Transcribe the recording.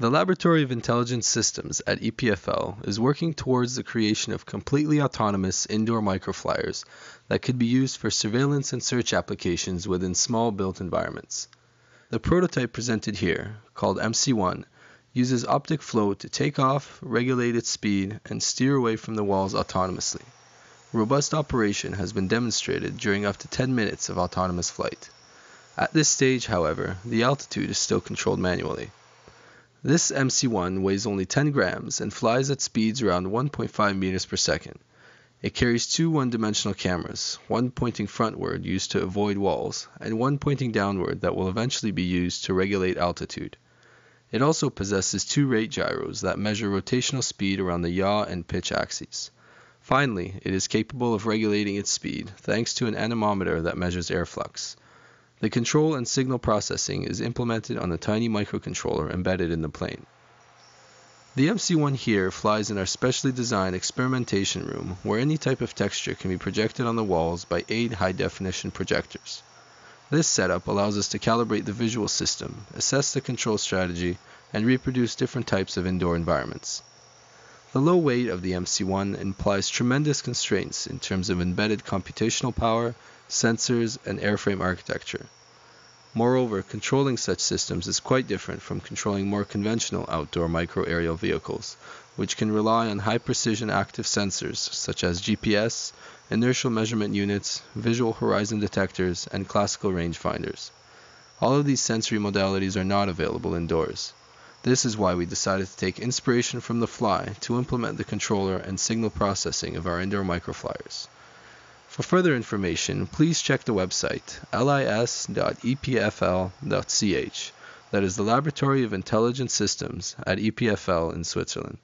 The Laboratory of Intelligent Systems at EPFL is working towards the creation of completely autonomous indoor microflyers that could be used for surveillance and search applications within small built environments. The prototype presented here, called MC1, uses optic flow to take off, regulate its speed, and steer away from the walls autonomously. Robust operation has been demonstrated during up to 10 minutes of autonomous flight. At this stage, however, the altitude is still controlled manually. This MC1 weighs only 10 grams and flies at speeds around 1.5 meters per second. It carries two one-dimensional cameras, one pointing frontward used to avoid walls, and one pointing downward that will eventually be used to regulate altitude. It also possesses two rate gyros that measure rotational speed around the yaw and pitch axes. Finally, it is capable of regulating its speed thanks to an anemometer that measures air flux. The control and signal processing is implemented on the tiny microcontroller embedded in the plane. The MC1 here flies in our specially designed experimentation room where any type of texture can be projected on the walls by 8 high-definition projectors. This setup allows us to calibrate the visual system, assess the control strategy, and reproduce different types of indoor environments. The low weight of the MC1 implies tremendous constraints in terms of embedded computational power, sensors, and airframe architecture. Moreover, controlling such systems is quite different from controlling more conventional outdoor micro-aerial vehicles, which can rely on high-precision active sensors such as GPS, inertial measurement units, visual horizon detectors, and classical rangefinders. All of these sensory modalities are not available indoors. This is why we decided to take inspiration from the fly to implement the controller and signal processing of our indoor microflyers. For further information, please check the website lis.epfl.ch, that is the Laboratory of Intelligent Systems at EPFL in Switzerland.